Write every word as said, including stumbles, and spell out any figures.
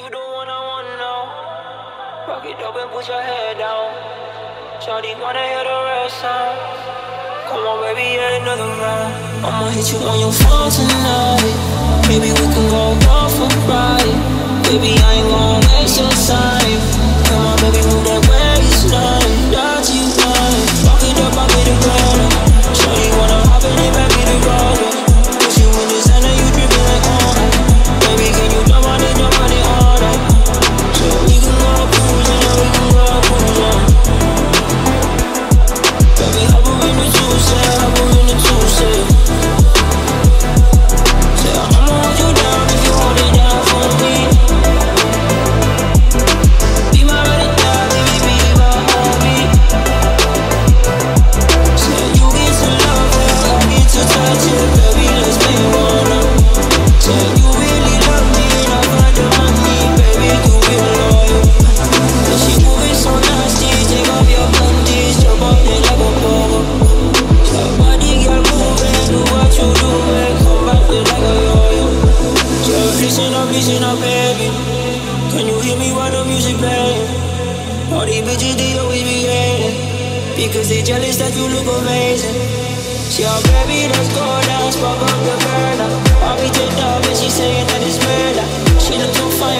You don't wanna wanna know. Rock it up and put your head down. Shawty wanna hear the real sound. Come on baby, yet another round. I'ma hit you on your phone tonight. Maybe we can go off a ride. Baby, I ain't gon' waste your time. Come on baby, move that waistline. That you want. Rock it up, I'll be the girl. Shawty wanna hop in it, baby, the girl. If you in this center, you drippin' like water. Baby, can you jump on it, jump on it? Because they jealous that you look amazing. She all, baby, let's go down, spark up the burner. I'll be turned up and she's saying that it's murder. She looks so fine.